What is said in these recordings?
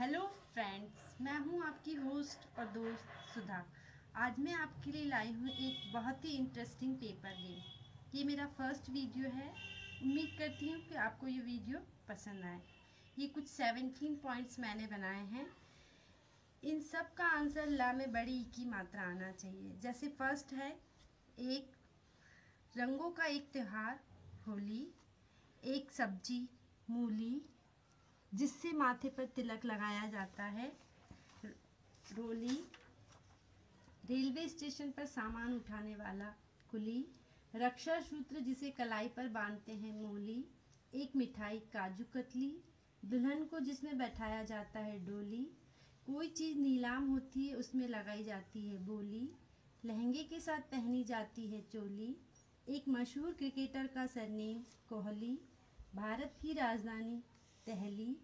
Hello friends, मैं हूं आपकी होस्ट और दोस्त सुधा। आज मैं आपके लिए लाई हूं एक बहुत ही इंटरेस्टिंग पेपर गेम। ये मेरा फर्स्ट वीडियो है। उम्मीद करती हूं कि आपको ये वीडियो पसंद आए। ये कुछ 17 पॉइंट्स मैंने बनाए हैं। इन सब का आंसर ला में बड़ी ई की मात्रा आना चाहिए। जैसे फर्स्ट है एक रंगों का एक त्यौहार होली, एक सब्जी मूली जिससे माथे पर तिलक लगाया जाता है, रोली रेलवे स्टेशन पर सामान उठाने वाला कुली, रक्षा सूत्र जिसे कलाई पर बांधते हैं मोली, एक मिठाई काजू कतली, दुल्हन को जिसमें बैठाया जाता है डोली, कोई चीज़ नीलाम होती है उसमें लगाई जाती है बोली, लहंगे के साथ पहनी जाती है चोली, एक मशहूर क्रिकेटर का सरनेम कोहली, भारत की राजधानी दहली,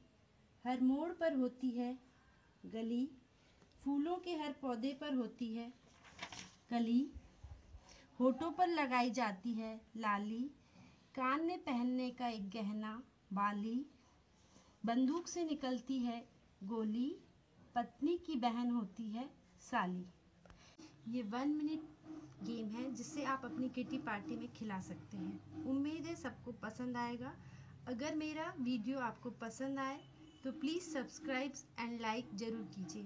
हर मोड़ पर होती है गली, फूलों के हर पौधे पर होती है कली, होठों पर लगाई जाती है लाली, कान में पहनने का एक गहना बाली, बंदूक से निकलती है गोली, पत्नी की बहन होती है साली। ये 1 मिनट गेम है जिसे आप अपनी किटी पार्टी में खिला सकते हैं। उम्मीद है सबको पसंद आएगा। अगर मेरा वीडियो आपको पसंद आए तो प्लीज़ सब्सक्राइब एंड लाइक ज़रूर कीजिए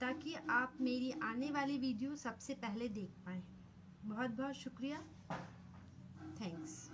ताकि आप मेरी आने वाली वीडियो सबसे पहले देख पाएँ। बहुत बहुत शुक्रिया, थैंक्स।